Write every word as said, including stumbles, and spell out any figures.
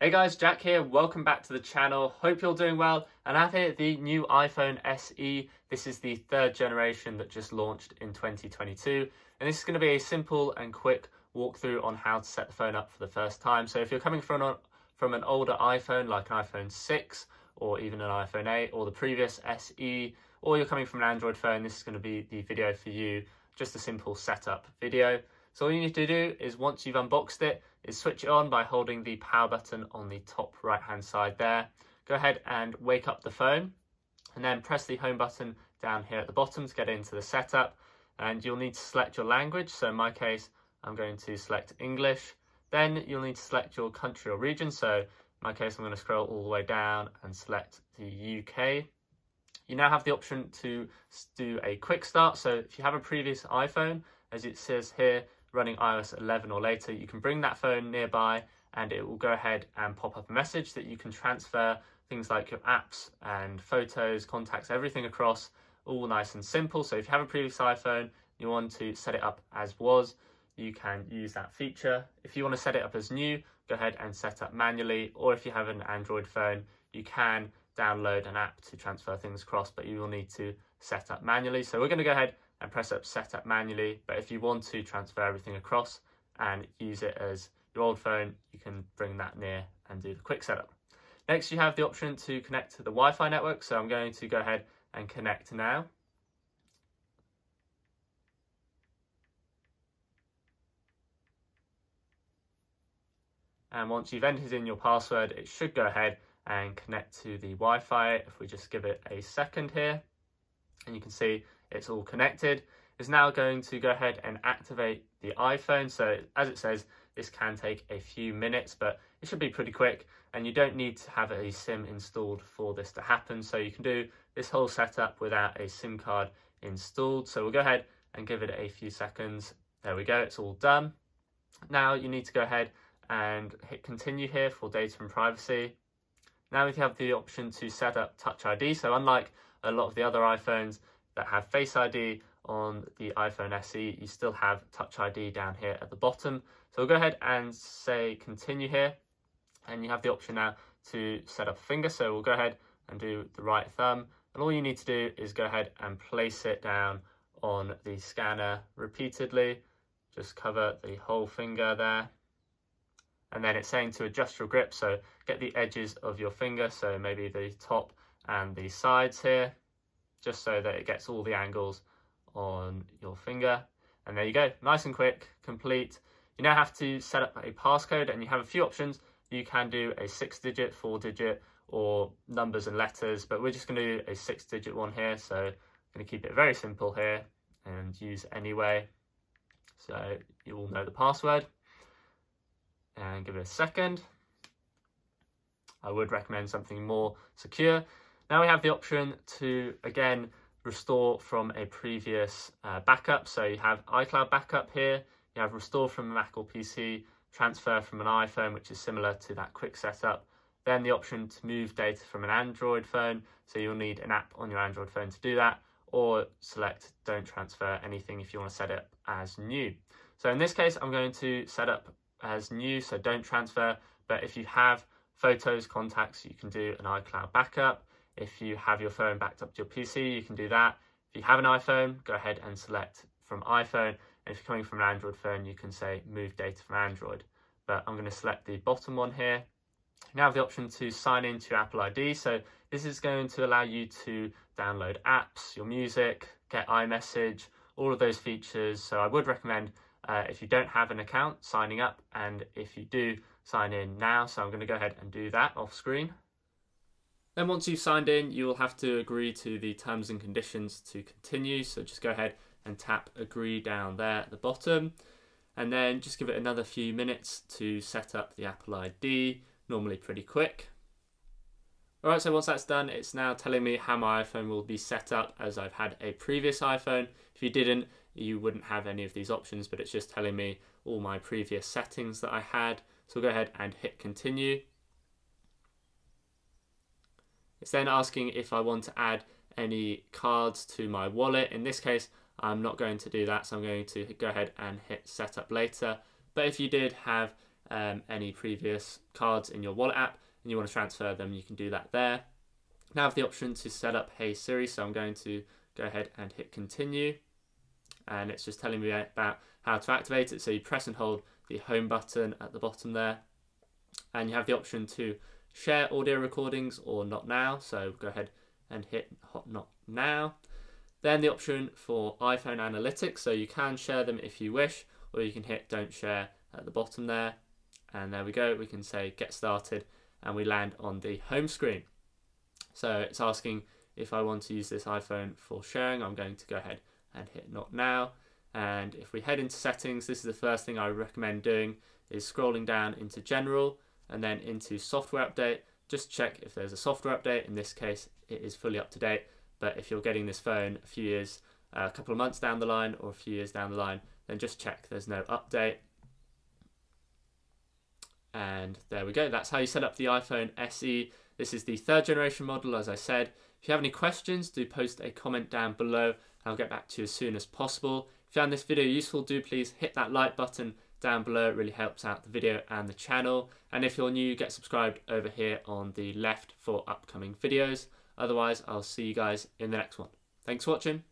Hey guys, Jack here, welcome back to the channel. Hope you're doing well, and I have here the new iPhone S E. This is the third generation that just launched in twenty twenty-two, and this is going to be a simple and quick walkthrough on how to set the phone up for the first time. So if you're coming from an, from an older iPhone, like an iPhone six or even an iPhone eight or the previous S E, or you're coming from an Android phone, this is going to be the video for you, just a simple setup video. So all you need to do is, once you've unboxed it, is switch it on by holding the power button on the top right hand side there. Go ahead and wake up the phone and then press the home button down here at the bottom to get into the setup, and you'll need to select your language. So in my case, I'm going to select English. Then you'll need to select your country or region. So in my case, I'm going to scroll all the way down and select the U K. You now have the option to do a quick start. So if you have a previous iPhone, as it says here, running iOS eleven or later, you can bring that phone nearby and it will go ahead and pop up a message that you can transfer things like your apps and photos, contacts, everything across, all nice and simple. So if you have a previous iPhone, you want to set it up as was, you can use that feature. If you want to set it up as new, go ahead and set up manually, or if you have an Android phone, you can download an app to transfer things across, but you will need to set up manually. So we're going to go ahead and press up set up manually, but if you want to transfer everything across and use it as your old phone, you can bring that near and do the quick setup. Next, you have the option to connect to the Wi-Fi network, so I'm going to go ahead and connect now. And once you've entered in your password, it should go ahead and connect to the Wi-Fi. If we just give it a second here, and you can see it's all connected. It's now going to go ahead and activate the iPhone. So as it says, this can take a few minutes, but it should be pretty quick, and you don't need to have a SIM installed for this to happen. So you can do this whole setup without a SIM card installed. So we'll go ahead and give it a few seconds. There we go, it's all done. Now you need to go ahead and hit continue here for data and privacy. Now we have the option to set up Touch I D. So unlike a lot of the other iPhones that have Face I D on the iPhone S E, you still have Touch I D down here at the bottom. So we'll go ahead and say continue here, and you have the option now to set up a finger. So we'll go ahead and do the right thumb, and all you need to do is go ahead and place it down on the scanner repeatedly. Just cover the whole finger there, and then it's saying to adjust your grip. So get the edges of your finger, so maybe the top and the sides here, just so that it gets all the angles on your finger. And there you go, nice and quick, complete. You now have to set up a passcode, and you have a few options. You can do a six digit, four digit, or numbers and letters, but we're just going to do a six digit one here. So I'm going to keep it very simple here and use anyway. So you all know the password, and give it a second. I would recommend something more secure. Now we have the option to, again, restore from a previous uh, backup. So you have iCloud backup here, you have restore from a Mac or P C, transfer from an iPhone, which is similar to that quick setup. Then the option to move data from an Android phone. So you'll need an app on your Android phone to do that, or select don't transfer anything if you want to set it up as new. So in this case, I'm going to set up as new, so don't transfer. But if you have photos, contacts, you can do an iCloud backup. If you have your phone backed up to your P C, you can do that. If you have an iPhone, go ahead and select from iPhone. And if you're coming from an Android phone, you can say move data from Android. But I'm going to select the bottom one here. You now have the option to sign into your Apple I D. So this is going to allow you to download apps, your music, get iMessage, all of those features. So I would recommend uh, if you don't have an account, signing up. And if you do, sign in now. So I'm going to go ahead and do that off screen. Then once you've signed in, you will have to agree to the terms and conditions to continue. So just go ahead and tap agree down there at the bottom, and then just give it another few minutes to set up the Apple I D, normally pretty quick. All right, so once that's done, it's now telling me how my iPhone will be set up, as I've had a previous iPhone. If you didn't, you wouldn't have any of these options, but it's just telling me all my previous settings that I had. So we'll go ahead and hit continue. It's then asking if I want to add any cards to my wallet. In this case, I'm not going to do that, so I'm going to go ahead and hit set up later. But if you did have um, any previous cards in your wallet app and you want to transfer them, you can do that there. Now I have the option to set up Hey Siri, so I'm going to go ahead and hit continue, and it's just telling me about how to activate it. So you press and hold the home button at the bottom there, and you have the option to share audio recordings or not now, so go ahead and hit not now. Then the option for iPhone analytics, so you can share them if you wish, or you can hit don't share at the bottom there, and there we go, we can say get started and we land on the home screen. So it's asking if I want to use this iPhone for sharing. I'm going to go ahead and hit not now, and if we head into settings, this is the first thing I recommend doing, is scrolling down into general and then into software update. Just check if there's a software update. In this case it is fully up to date, but if you're getting this phone a few years, uh, a couple of months down the line or a few years down the line, then just check there's no update. And there we go, that's how you set up the iPhone S E. This is the third generation model, as I said. If you have any questions, do post a comment down below and I'll get back to you as soon as possible. If you found this video useful, do please hit that like button down below, it really helps out the video and the channel. And if you're new, get subscribed over here on the left for upcoming videos. Otherwise, I'll see you guys in the next one. Thanks for watching.